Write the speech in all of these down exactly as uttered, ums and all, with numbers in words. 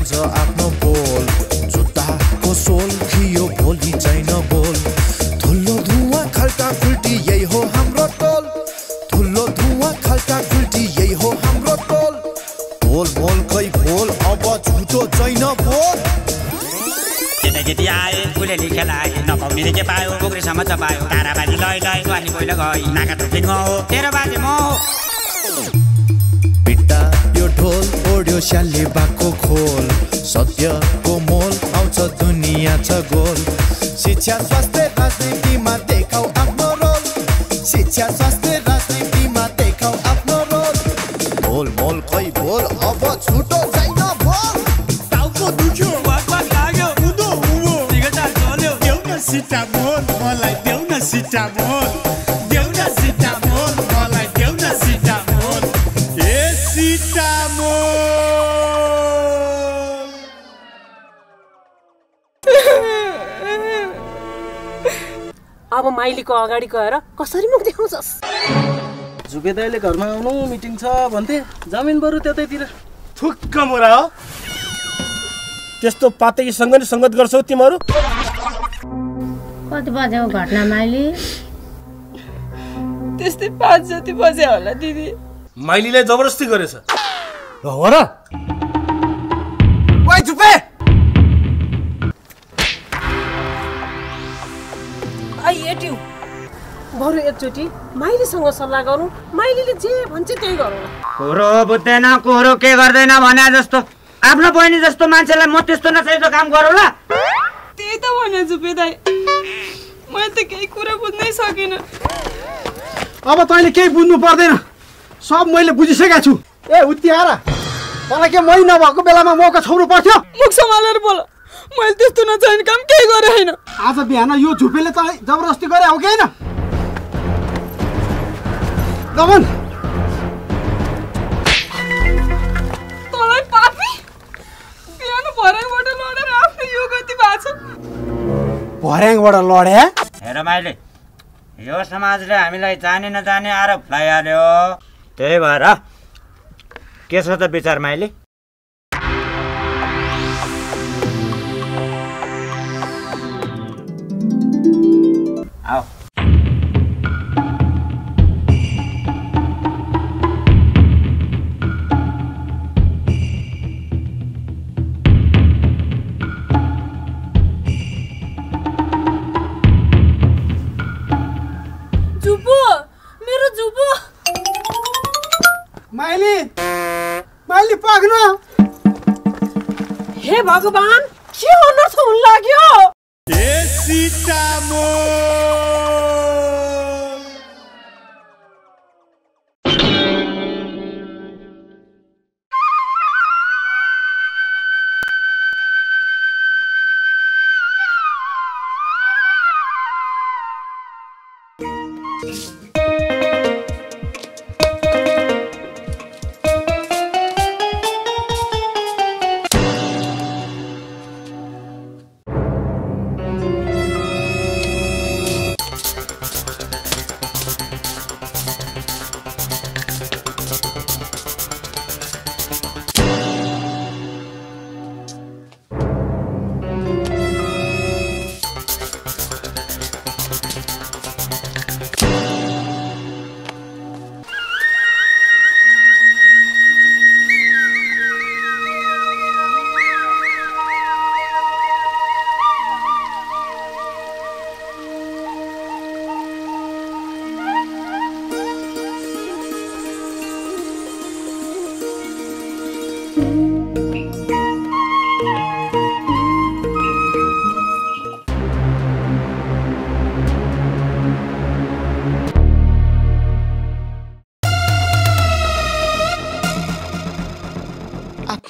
जान्छ आफ्नो बोल, जुत्ताको सोल थियो भोलि छैन बोल। धुलो धुवा खल्टा खुल्टी यही हो हाम्रो टोल, धुलो धुवा खल्टा खुल्टी यही हो हाम्रो टोल। बोल बोल कै बोल अब झुटो छैन बोल। केटाकेटी आए फुलेली खेलाए नपाउने के पायो, पोखरीसम्म चपायो, ताराबाजी लय लय अनि पहिलो गई नाका थुप्रै म हो तेरो बाजे म हो। पिट्टा यो ढोल ओड्यो स्यालले बाको खोल, सत्य को मोल आउँछ दुनिया छ गोल। शिक्षा स्वास्थ्य राजनीतिमा देखाउ आफ्नो रोल, शिक्षा स्वास्थ्य राजनीतिमा देखाउ आफ्नो रोल। बोल बोल खै बोल अब छुटो छैन बोल। टाउको दुख्यो वाक्वा लाग्यो उदो उबो तिगटा चल्यो, देऊ न सिटामोल मलाई, देऊ न सिटामोल, देऊ न सिटामोल मलाई, देऊ न सिटामोल। ए सिटामोल। अब माइली को अगाडि गएर कसरी मुख देखाउँछस्? जुगेदाइले घरमा आउनु मिटिङ छ भन्थे, जमिन बरु त्यतैतिर। थुक्क मोरा हो, त्यस्तो पातैसँग नि संगत गर्छौ तिमीहरू। कति बजे हो घटना माइली? त्यस्तै पाँच जति बजे होला दिदी। माइलीले जबरजस्ती गरेछ र हो र? ओइ चुपे एट्यू बरु एकचोटी माइलीसँग सल्लाह गरौँ, माइलीले जे भन्छ त्यही गरौँ। कोरो बुझ्दैन कोरो के गर्दैन भने जस्तो आफ्नो बहिनी जस्तो मान्छेलाई म त्यस्तो नचाहिँदो काम गरौँ ल। त्यही त भने जुपे दाइ, मैले त केही कुरा बुझ्नै सकिन। अब तैँले केही बुझ्नु पर्दैन, सब मैले बुझिसकेको छु। ए उतिहारा मलाई के मै नभएको बेलामा मौका छोड्नु पर्थ्यो? मुख सम्हालेर बोल, मैले त्यस्तो नचाहिने काम केही गरे हैन। आज बिहान यो झुपेले तलाई जबरजस्ती गरे हो कि हैन? दमन तलाई पापी बिहान भर्याङबाट लडेर आफ्नो यो गति भएको छ। भर्याङबाट लडे? हेर माइले, यो समाजले हामीलाई जाने नजाने आरोप लगायो, त्यही भएर। के छ त विचार माइले? आओ। जुबो, मेरो जुबो। माइली, माइली पाग्नु। हे भगवान, के अनर्थ हुन लाग्यो? हे सीतामोल।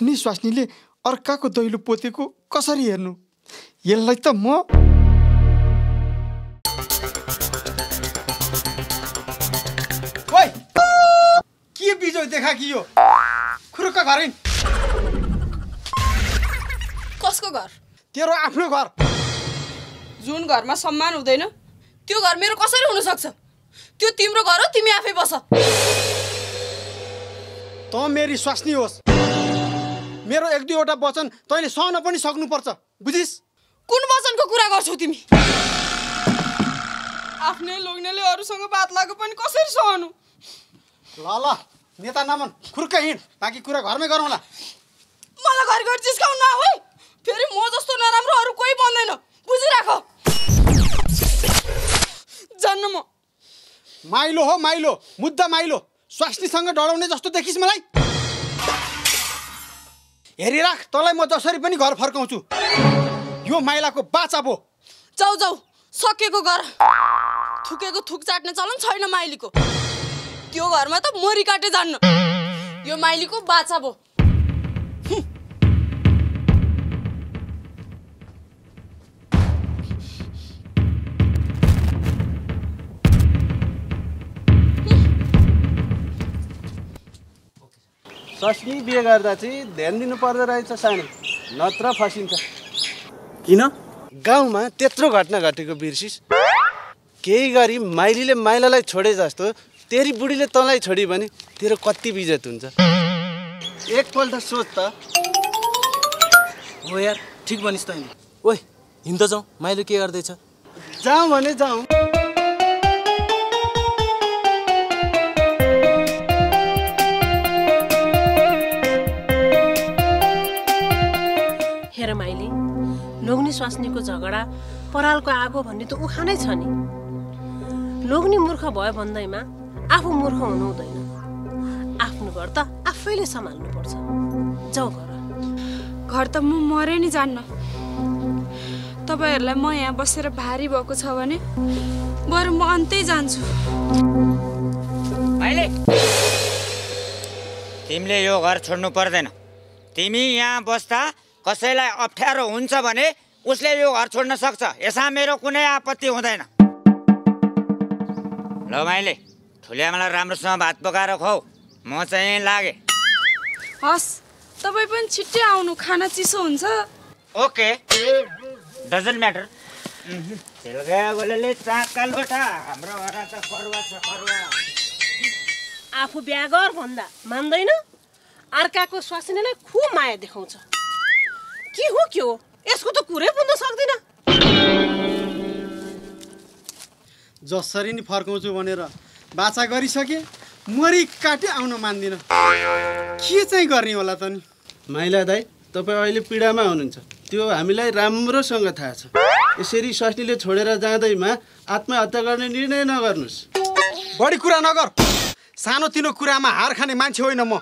आफ्नै स्वास्नीले अर्काको दैलो पोतेको कसरी हेर्नु? यसलाई त म ओइ के बिजो देखा कि यो खुरुक्क घर हिँड। कसको घर? तेरो आफ्नो घर। जुन घरमा सम्मान हुँदैन त्यो घर मेरो कसरी हुन सक्छ? त्यो तिम्रो घर हो, तिमी आफै बस। त मेरी स्वास्नी होस्, मेरो एक दुईवटा वचन तैले सहन पनि सक्नुपर्छ, बुझिस्? कुन वचनको कुरा गर्छौ तिमी? आफ्नै लोग्नेले अरुसँग बात लाग्यो पनि कसरी सहनु? ल ल नेता नमन खुर्क हिँड, बाकी कुरा घरमै गरौँला। मलाई घर घर जिस्काउन नहोइ, फेरि म जस्तो नराम्रो अरु कोही बन्दैन, बुझिराखो। जन्म माइलो हो माइलो, मुद्दा माइलो, स्वास्नीसँग डराउने जस्तो देखिस् मलाई? हेरिराख तलाई म जसरी पनि घर फर्काउँछु, यो माइलाको बाचा पो। जाऊ जाऊ सकेको घर, थुकेको थुक चाट्ने चलन छैन माइलीको, त्यो घरमा त मोरी काटे जान्न, यो माइलीको बाचा पो। स्वास्नी बिहे गर्दा चाहिँ ध्यान दिनुपर्दो रहेछ सानी, नत्र फसिन्छ। किन गाउँमा त्यत्रो घटना घटेको बिर्सिस? केही गरी माइलीले माइलालाई छोडे जस्तो तेरी बुढीले तँलाई छोड्यो भने तेरो कति बिजत हुन्छ, एकपल्ट सोच त। हो यार ठिक भनिस् त। ओइ हिँड्दा जाउँ, माइलो के गर्दैछ? जाउँ भने जाउँ। हेर माइली, लोग्ने स्वास्नीको झगडा परालको आगो भन्ने त उखानै छ नि। लोग्ने मूर्ख भयो भन्दैमा आफू मूर्ख हुनु हुँदैन, आफ्नो घर त आफैले सम्हाल्नु पर्छ। जाऊ घर। घर त म मरे नि जान्न, तपाईँहरूलाई म यहाँ बसेर भारी भएको छ भने बरु म अन्तै जान्छु। माइली तिमीले यो घर छोड्नु पर्दैन, तिमी यहाँ बस्दा कसैलाई अप्ठ्यारो हुन्छ भने उसले यो घर छोड्न सक्छ, यसमा मेरो कुनै आपत्ति हुँदैन। ल माइले ठुले आमालाई राम्रोसँग भात पकाएर खुवाऊ, म चाहिँ लागे। हस् तपाईँ पनि छिट्टै आउनु, खाना चिसो हुन्छ। Okay doesn't matter. आफू बिहा गर भन्दा मान्दैन, अर्काको स्वास्नीलाई खुब माया देखाउँछ। के हो के हो, यसको त कुरै बुझ्न सक्दिन। जसरी नि फर्काउँछु भनेर बाचा गरिसके, मरि काटे आउन मान्दिन। के चाहिँ गर्ने होला त नि? माइला दाइ तपाईँ अहिले पीडामा हुनुहुन्छ, त्यो हामीलाई राम्रोसँग थाहा छ। यसरी स्वास्नीले छोडेर जाँदैमा आत्महत्या गर्ने निर्णय नगर्नुहोस्। बढी कुरा नगर, सानोतिनो कुरामा हार खाने मान्छे होइन म।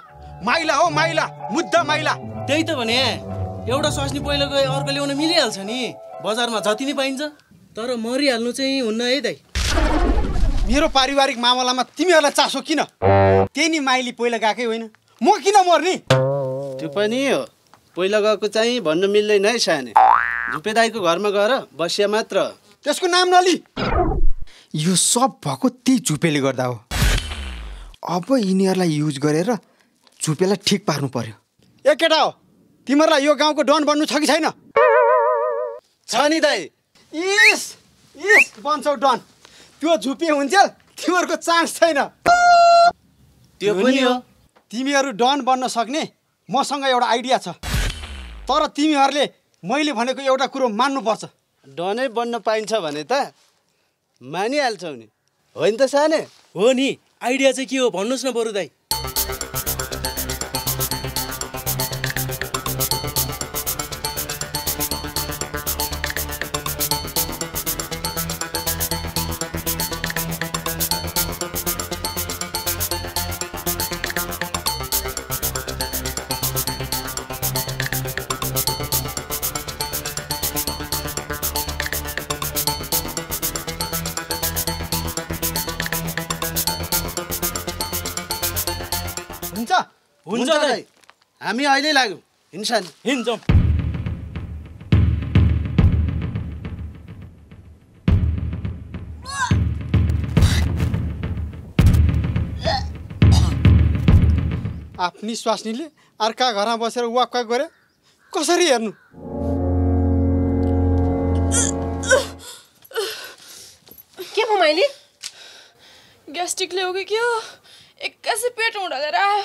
माइला हो माइला, मुद्दा माइला। त्यही त भने, एउटा स्वास्नी पहिलो गए अर्को ल्याउन मिलिहाल्छ नि, बजारमा जति नै पाइन्छ। तर मरिहाल्नु चाहिँ हुन्न है दाइ। मेरो पारिवारिक मामलामा तिमीहरूलाई चासो किन? त्यही नि माइली पहिला गएकै होइन, म किन मर्ने? त्यो पनि हो, पहिला गएको चाहिँ भन्न मिल्दैन है साने। झुपे दाइको घरमा गएर बसिया मात्र, त्यसको नाम नलि। यो सब भएको त्यही झुपेले गर्दा हो। अब यिनीहरूलाई युज गरेर झुपेलाई ठिक पार्नु पर्यो। ए केटा हो, तिमीहरूलाई यो गाउँको डन बन्नु छ कि छैन? छ नि दाइ। इस इस बन्छौ डन, त्यो झुपी हुन्जेल तिमीहरूको चान्स छैन। त्यो पनि हो, तिमीहरू डन बन्न सक्ने मसँग एउटा आइडिया छ, तर तिमीहरूले मैले भनेको एउटा कुरो मान्नुपर्छ। डनै बन्न पाइन्छ भने त मानिहाल्छौ नि, होइन त साने? हो नि, आइडिया चाहिँ के हो भन्नुहोस् न बरु दाइ। हुन्छ दाइ, हामी अहिले लाग्यौँ। हिँड्छ नि, हिँड्छौँ। आफ्नी स्वास्नीले अर्का घरमा बसेर वाक वाक गरे कसरी हेर्नु? के भयो माइली? ग्यास्ट्रिकले हो कि के हो, एक्कासी पेट उडालेर आयो।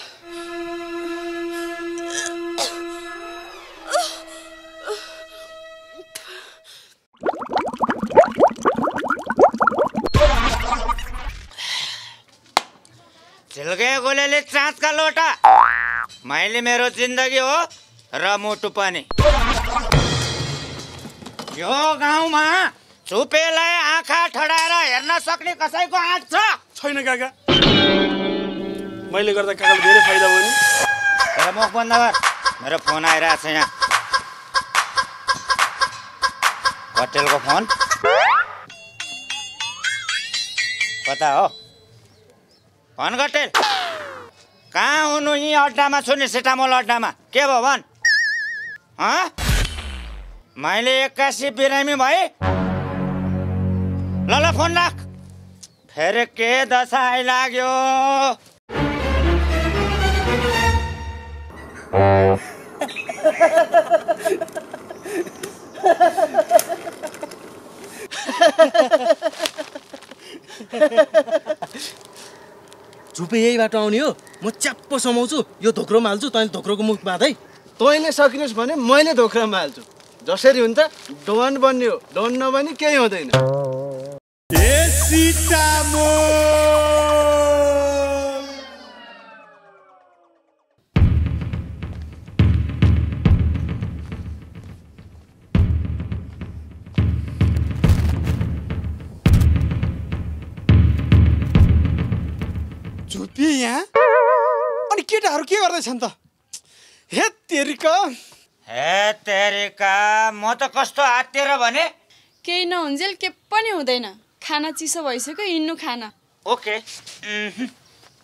गोलेले चाँच का लोटा मैले मेरो जिंदगी हो र मुटु पनि। यो गाउँमा चुपेलाई आँखा ठडाएर हेर्न सक्ने कसैको आँख छ छैन काका? मैले गर्दा काकाले धेरै फाइदा भयो नि। मेरो मुख बन्द गर, मेरो फोन आइरहेको छ यहाँ। होटेलको फोन पता हो भन होटेल कहाँ हुनु? यहीँ अड्डामा छु नि, सेटामोल अड्डामा। के भयो भन? मैले एक्कासी बिरामी भएँ। ल ल फोन राख। फेरि के दशा आइलाग्यो। झुपे यही बाटो आउने हो, म च्याप्पो समाउँछु। यो धोक्रोमा हाल्छु, तैँले धोक्रोको मुख बाँधै। तैँले सकिनुहोस् भने मैले धोक्रोमा हाल्छु। जसरी हुन्छ डोन बन्ने हो, डोन नबनी केही हुँदैन। हे सीतामोल। झुपी यहाँ अनि केटाहरू के गर्दैछन् त? हे तेरिका, हे तेरिका, म त कस्तो आत्तिर भने केही नहुन्जेल के पनि हुँदैन। खाना चिसो भइसक्यो, हिँड्नु खाना। ओके,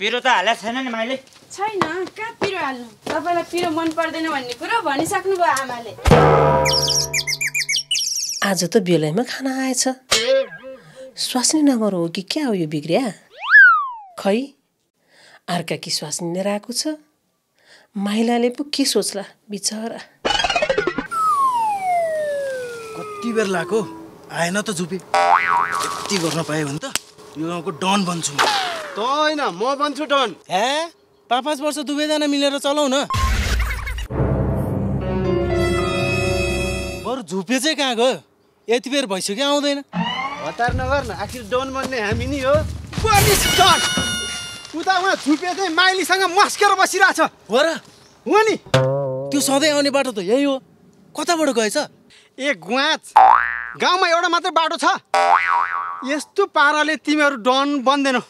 पिरो त हाले छैन नि मैले? छैन, कहाँ पिरो हाल्नु? तपाईँलाई पिरो मन पर्दैन भन्ने कुरो भनिसक्नु भयो आमाले। आज त बेलैमा खाना आएछ। स्वास्नी नम्बर हो कि क्या हो यो बिग्रिया? खै अर्का कि स्वास्नी लिएर आएको छ। माइलाले पो के सोच्ला बिचरा। कति बेर लाग्यो आएन त झुपी? यति गर्न पाए भने त यो गाउँको डन बन्छु। त होइन, म बन्छु डन। ए पाँच पाँच वर्ष दुवैजना मिलेर चलाउ न। बरु झुपे चाहिँ कहाँ गयो? यति बेर भइसक्यो आउँदैन। हतार नगर न, आखिर डन बन्ने हामी नि हो। उता उहाँ झुपे चाहिँ माइलीसँग मस्केर बसिरहेको छ। हो र? हो नि, त्यो सधैँ आउने बाटो त यही हो। कताबाट गएछ? ए गुवाच, गाउँमा एउटा मात्रै बाटो छ। यस्तो पाराले तिमीहरू डन बन्दैनौ।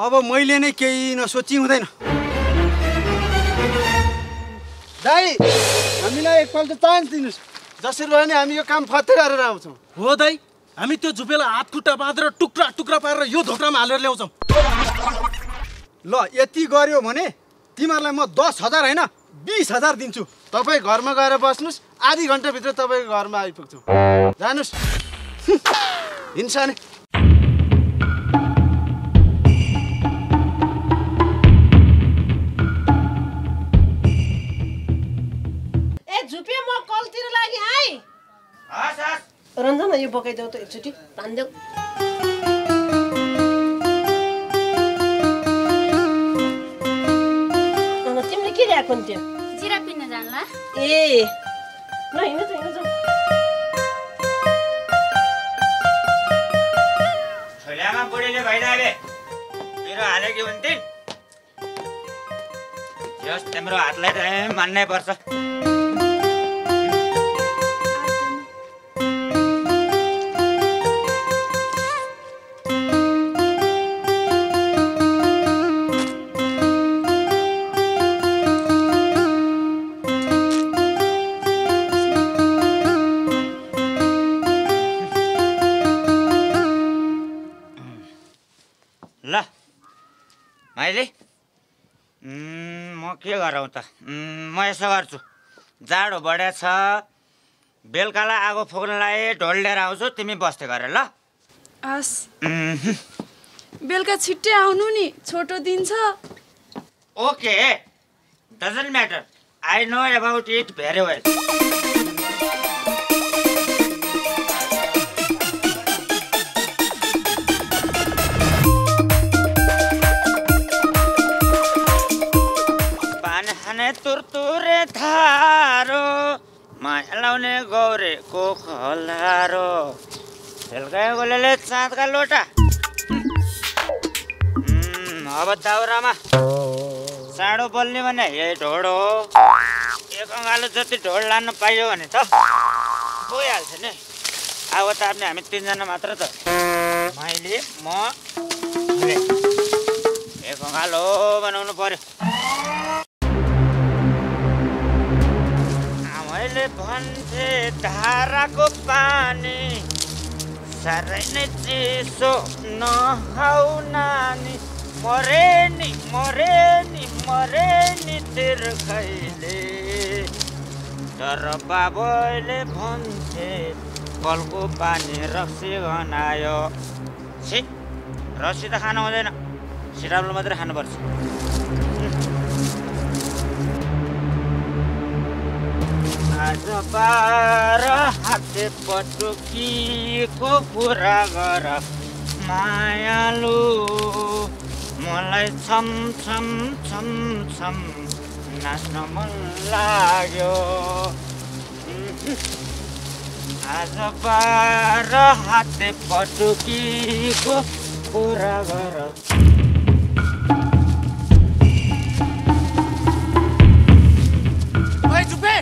अब मैले नै केही नसोची हुँदैन। दाई, हामीलाई एकपल्ट चान्स दिनुहोस्। जसरी भए नि हामी यो काम फत्ते गरेर आउँछौँ। हो दाई, हामी त्यो झुपेलाई हातखुट्टा बाँधेर टुक्रा टुक्रा पारेर यो धोक्रामा हालेर ल्याउँछौँ। ल यति गऱ्यो भने तिमीहरूलाई म दस हजार होइन बिस हजार दिन्छु। तपाईँ घरमा गएर बस्नुहोस्, आधी घन्टाभित्र तपाईँको घरमा आइपुग्छु। जानुहोस् इन्सान। ए झुपे, म कलतिर लागि आएँ। रन्जन यो बगाइदेऊ त एकचोटि तान्देऊ। जिरा पिन्न जान्ला? ए न, हिँड्नु त हिँड्नु। छोलामा बुढीले भइरहेले मेरो हालेकी हुन्थिन्। जस तिम्रो हातलाई त मान्नै पर्छ। म के गरौँ त? म यसो गर्छु, जाडो बढ्या छ, बेलुकालाई आगो फुक्नलाई ढोल लिएर आउँछु। तिमी बस्दै गर ल। हस्, बेलुका छिट्टै आउनु नि, छोटो दिन छ। Okay, doesn't matter, I know about it very well. तुरतुरे धारो माया लाउने गौरे को खलारो बेलुका गोलेले चाँदका लोटा। हाँ बताओ रामा, साड़ो बोलने वाले ये ढोड़ हो, एक अंगालो जति ढोड़ लान पाइयो वाले तो, वो यार से नहीं, आओ तो आपने हमें तीन जना मात्रा तो, माइली मौ, ले, एक अंगालो बनाऊँ पड़े, आमले बंधे धारा को पानी, सारे ने चीजों ना हाउ नानी मरेनी मरेनी मरेनी तेर खाइले तर बाबले भन्छे कलको पानी रक्सी बनायो छी रक्सी त खान हुँदैन सिरापले मात्र खानुपर्छ। आज पार हाते पटुकीको पुरा गर मायालु मलाई छम छम छम छम नाच्न मन लाग्यो। आज पार हाते पटुकीको पुरा गर। ओइ जुबे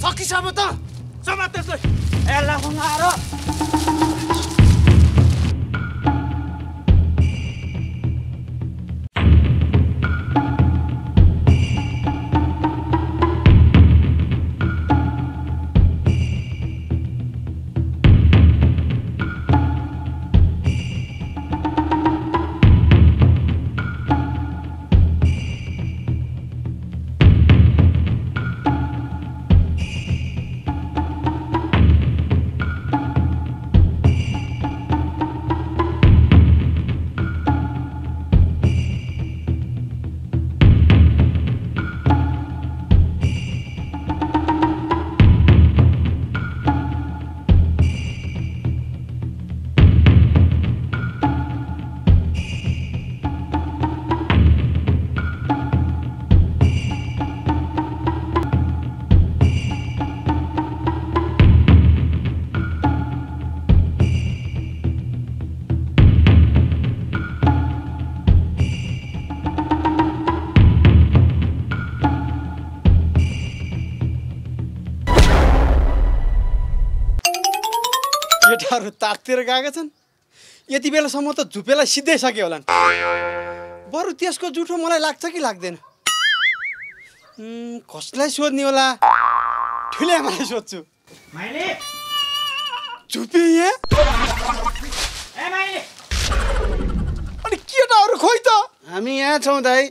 सकिसम्म त समातेसै ए लाहुनारो केटाहरू तारतिर गएका छन्। यति बेलासम्म त झुपेलाई सिद्धाइसक्यो होला नि। बरु त्यसको जुठो मलाई लाग्छ कि लाग्दैन कसलाई सोध्ने होला? ठुले आमालाई सोध्छु। माइली झुपे यहाँ ए माइली अनि केटाहरू खोइ त हामी यहाँ छौँ दाइ।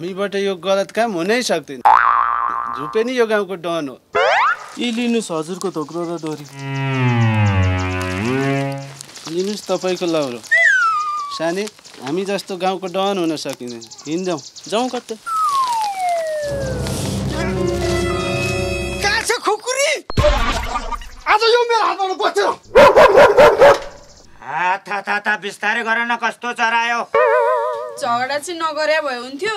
हामीबाट यो गलत काम हुनै सक्दैन। झुपे नि यो गाउँको डन हो। यी लिनुहोस् हजुरको धोक्रो र डोरी। लिनुहोस् तपाईँको लौरो। सानी हामी जस्तो गाउँको डन हुन सकिँदैन। हिँड्जाउँ जाउँ कतै। काछ खुकुरी आज यो मेरो हातबाट बच्यो। हात हात हात बिस्तारै गर न कस्तो चरायो। झगडा चाहिँ नगरे भए हुन्थ्यो।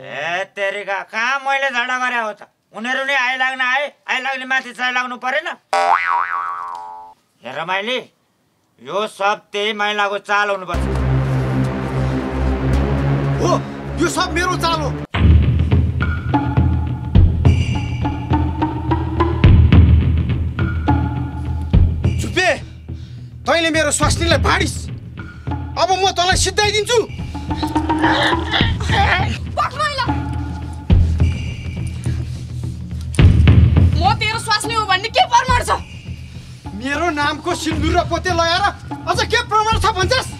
ए तेरिका कहाँ मैले झगडा गरे हो त? उनीहरू नै आइ लाग्न आए आइ लाग्ने माथि चाहिँ लाग्नु परेन। हेर माइली यो सब त्यही माइलाको चाल हुनुपर्छ। हो यो सब मेरो चाल हो। झुपे तैँले मेरो स्वास्नीलाई भाडिस्। अब म तँलाई सिद्धाइदिन्छु। म तेरो स्वास्नी हो भन्ने के प्रमाण छ? मेरो नामको सिन्दुर र पोते लगाएर अझ के प्रमाण छ भन्छस्?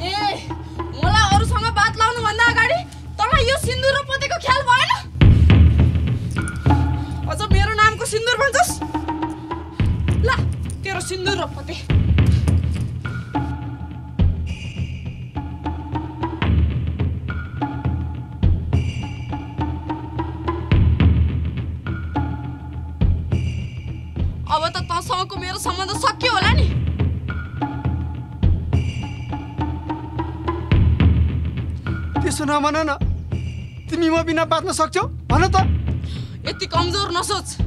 ए मलाई अरूसँग बात लाउनु भन्दा अगाडि तँलाई यो सिन्दुर र पोतेको ख्याल भएन? अझ मेरो नामको सिन्दुर भन्छस्? ला तेरो सिन्दुर र पोते। अब त तसँग मेरो सम्बन्ध सकियो होला नि। त्यसो नमन न। तिमी म बिना बाँच्न सक्छौ भन त। यति कमजोर नसोच।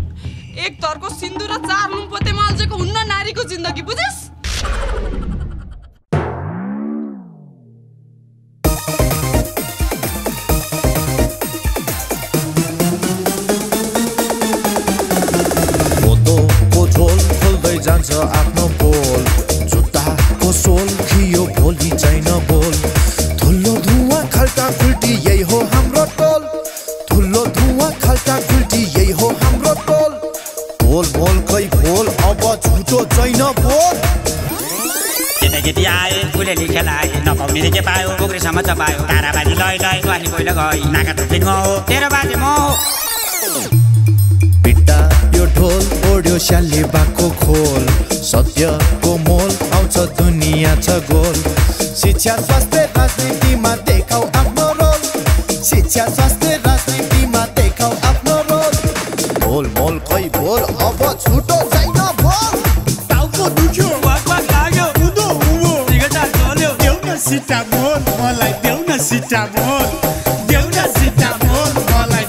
एक तर्को सिन्दुर र चार लुम्पोते माल्जेको हुन्न नारीको जिन्दगी, बुझेस? पिट्टा यो ढोल ओड्यो शाली बाको खोल, सत्य को मोल आउँछ दुनिया छ गोल। शिक्षा स्वास्थ्य राजनीतिमा देखाउ आफ्नो रोल, शिक्षा स्वास्थ्य राजनीतिमा देखाउ आफ्नो रोल। भोल मोल खै भोल अब छुटो छैन भोल। टाउको दुख्यो वाक वाक लाग्यो उदो उबो दिगटा चल्यो। देऊ न सिटामोल मलाई, देऊ न सिटामोल, देऊ न सिटामोल मलाई।